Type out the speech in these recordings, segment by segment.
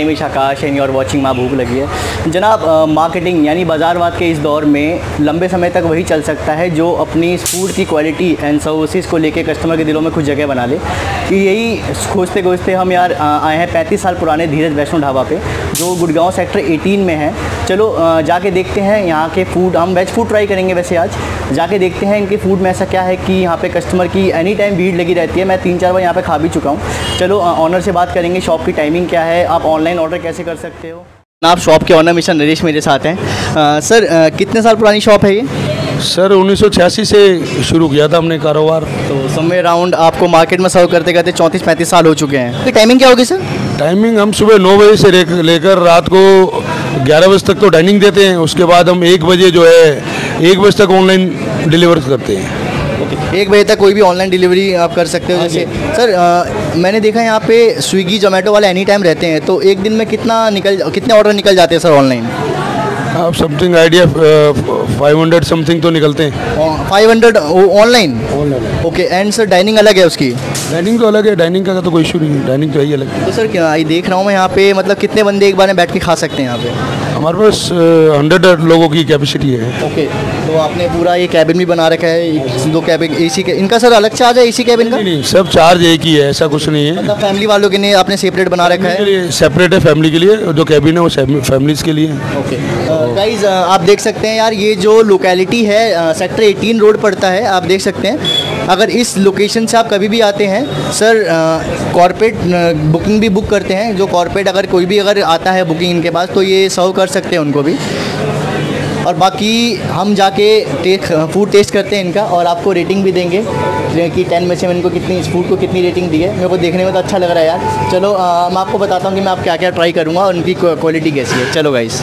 Nemish Akash and you're watching माँ भूख लगी है। जनाब, मार्केटिंग यानी बाज़ारवाद के इस दौर में लंबे समय तक वही चल सकता है जो अपनी फूड की क्वालिटी एंड सर्विसेज को लेके कस्टमर के दिलों में कुछ जगह बना ले। यही खोजते खोजते हम यार आए हैं 35 साल पुराने धीरज वैष्णो ढाबा पे, जो गुड़गांव सेक्टर 18 में है। चलो जाके देखते हैं यहाँ के फूड। हम वेज फूड ट्राई करेंगे वैसे आज, जाके देखते हैं इनके फूड में ऐसा क्या है कि यहाँ पे कस्टमर की एनी टाइम भीड़ लगी रहती है। मैं 3-4 बार यहाँ पे खा भी चुका हूँ। चलो ऑनर से बात करेंगे, शॉप की टाइमिंग क्या है, आप ऑनलाइन ऑर्डर कैसे कर सकते हो। आप शॉप के ऑनर मिस्टर नरेश मेरे साथ हैं। सर कितने साल पुरानी शॉप है ये? सर 1986 से शुरू किया था हमने कारोबार, तो समय अराउंड आपको मार्केट में सर्व करते करते 34-35 साल हो चुके हैं। तो टाइमिंग क्या होगी सर? टाइमिंग हम सुबह 9 बजे से लेकर रात को 11 बजे तक तो डाइनिंग देते हैं। उसके बाद हम 1 बजे जो है 1 बजे तक ऑनलाइन डिलीवर करते हैं। 1 बजे तक कोई भी ऑनलाइन डिलीवरी आप कर सकते हो। जैसे सर मैंने देखा है यहाँ पे स्विगी जोमेटो वाले एनी टाइम रहते हैं, तो एक दिन में कितने ऑर्डर निकल जाते हैं सर ऑनलाइन? आप समथिंग आइडिया 500 समथिंग तो निकलते हैं। 500 online? Okay. And sir dining अलग है उसकी? डाइनिंग तो अलग है, डाइनिंग का तो कोई इशू नहीं है, डाइनिंग तो यही अलग है। तो सर क्या ये देख रहा हूँ मैं यहाँ पे, मतलब कितने बंदे एक बार में बैठ के खा सकते हैं यहाँ पे? हमारे पास 100 लोगों की कैपेसिटी है। ओके, तो आपने पूरा ये कैबिन भी बना रखा है? 2 कैबिन एसी के, इनका सर अलग चार्ज है एसी कैबिन का? नहीं, सब चार्ज एक ही है, ऐसा कुछ नहीं है। मतलब फैमिली वालों के लिए आपने सेपरेट बना रखा है? सेपरेट है फैमिली के लिए, जो कैबिन है वो फैमिलीज़ के लिए। ओके गाइज, आप देख सकते हैं यार ये जो लोकेलिटी है सेक्टर 18 रोड पड़ता है, आप देख सकते हैं। अगर इस लोकेशन से आप कभी भी आते हैं सर, कॉर्पोरेट बुकिंग भी बुक करते हैं, जो कॉर्पोरेट अगर कोई भी अगर आता है बुकिंग इनके पास तो ये सर्व कर सकते हैं उनको भी। और बाकी हम जाके फूड टेस्ट करते हैं इनका और आपको रेटिंग भी देंगे कि 10 में से इनको कितनी, इस फूड को कितनी रेटिंग दी है। मेरे को देखने में तो अच्छा लग रहा है यार। चलो मैं आपको बताता हूँ कि मैं आप क्या क्या ट्राई करूँगा और उनकी क्वालिटी कैसी है। चलो गाइस,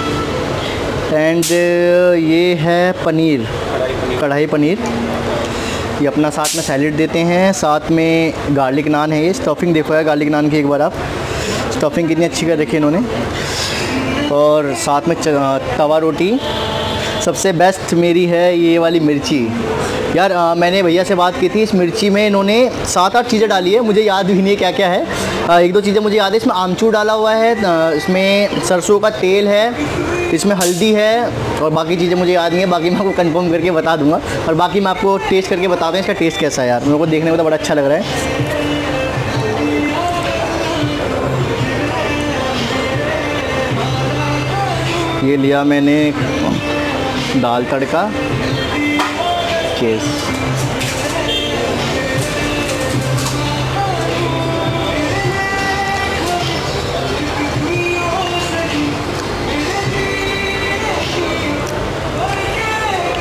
एंड ये है पनीर, कढ़ाई पनीर। ये अपना साथ में सैलेड देते हैं, साथ में गार्लिक नान है। ये स्टफिंग देखो यार गार्लिक नान की एक बार आप, स्टफिंग कितनी अच्छी कर रखी है इन्होंने। और साथ में तवा रोटी, सबसे बेस्ट मेरी है ये वाली मिर्ची यार। मैंने भैया से बात की थी, इस मिर्ची में इन्होंने 7-8 चीज़ें डाली है, मुझे याद भी नहीं क्या क्या है। 1-2 चीज़ें मुझे याद है, इसमें आमचूर डाला हुआ है, इसमें सरसों का तेल है, इसमें हल्दी है, और बाकी चीज़ें मुझे याद नहीं है। बाकी मैं आपको कंफर्म करके बता दूंगा, और बाकी मैं आपको टेस्ट करके बताता हूँ इसका टेस्ट कैसा है यार। मेरे को देखने में तो बड़ा अच्छा लग रहा है। ये लिया मैंने दाल तड़का केस।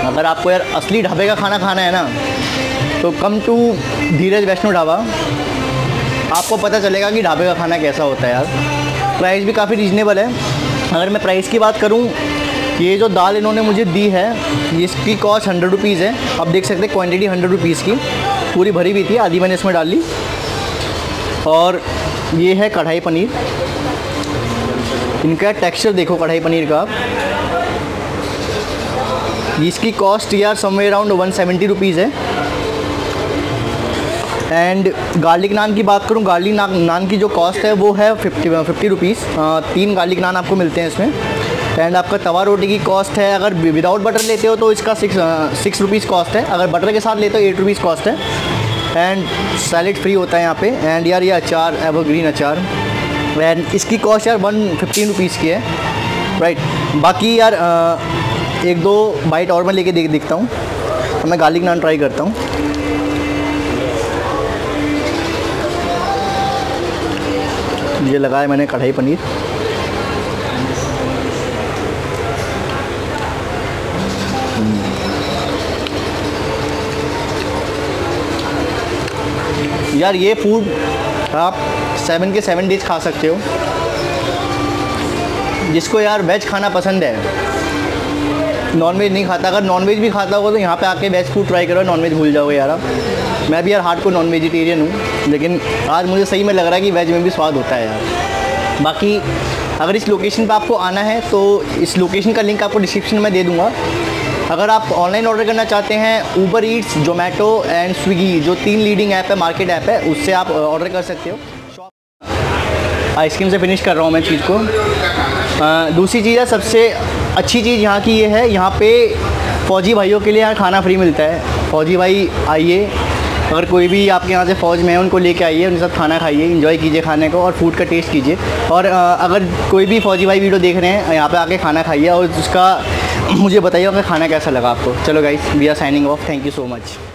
अगर आपको यार असली ढाबे का खाना खाना है ना, तो कम टू धीरज वैष्णो ढाबा, आपको पता चलेगा कि ढाबे का खाना कैसा होता है यार। प्राइस भी काफ़ी रीजनेबल है। अगर मैं प्राइस की बात करूं, ये जो दाल इन्होंने मुझे दी है इसकी कॉस्ट 100 रुपीज़ है। आप देख सकते हैं क्वांटिटी 100 रुपीज़ की पूरी भरी हुई थी, आधी मैंने इसमें डाल ली। और ये है कढ़ाई पनीर, इनका टेक्सचर देखो कढ़ाई पनीर का आप। इसकी कॉस्ट यार समवेयर अराउंड 170 रुपीज़ है। एंड गार्लिक नान की बात करूँ, गार्लिक नान की जो कॉस्ट है वो है 50 रुपीज़। 3 गार्लिक नान आपको मिलते हैं इसमें। एंड आपका तवा रोटी की कॉस्ट है, अगर विदाउट बटर लेते हो तो इसका 6 रुपीज़ कॉस्ट है, अगर बटर के साथ लेते हो 8 रुपीज़ कॉस्ट है। एंड सैलेड फ्री होता है यहाँ पे। एंड यार ये अचार, एवरग्रीन अचार, एंड इसकी कॉस्ट यार 115 रुपीज़ की है, राइट। बाकी यार 1-2 बाइट और मैं लेके देखता हूँ। तो मैं गार्लिक नान ट्राई करता हूँ। ये लगाया मैंने कढ़ाई पनीर, यार ये फूड आप 7 के 7 डेज खा सकते हो। जिसको यार वेज खाना पसंद है, नॉनवेज नहीं खाता, अगर नॉनवेज भी खाता होगा तो यहाँ पे आके वेज फूड ट्राई करो, नॉनवेज भूल जाओगे यार आप। मैं भी यार हार्ड को नॉन वेजिटेरियन हूँ, लेकिन आज मुझे सही में लग रहा है कि वेज में भी स्वाद होता है यार। बाकी अगर इस लोकेशन पर आपको आना है तो इस लोकेशन का लिंक आपको डिस्क्रिप्शन में दे दूँगा। अगर आप ऑनलाइन ऑर्डर करना चाहते हैं, Uber Eats, Zomato and Swiggy, जो 3 लीडिंग ऐप है, मार्केट ऐप है, उससे आप ऑर्डर कर सकते हो। आइसक्रीम से फिनिश कर रहा हूँ मैं चीज़ को। दूसरी चीज़ है, सबसे अच्छी चीज़ यहाँ की ये है, यहाँ पर फ़ौजी भाइयों के लिए यहाँ खाना फ्री मिलता है। फ़ौजी भाई आइए, अगर कोई भी आपके यहाँ से फ़ौज में है उनको लेके आइए, उनके साथ खाना खाइए, एंजॉय कीजिए खाने को और फूड का टेस्ट कीजिए। और अगर कोई भी फ़ौजी भाई वीडियो देख रहे हैं, यहाँ पे आके खाना खाइए और उसका मुझे बताइए कि खाना कैसा लगा आपको। चलो guys, we are signing off, thank you so much.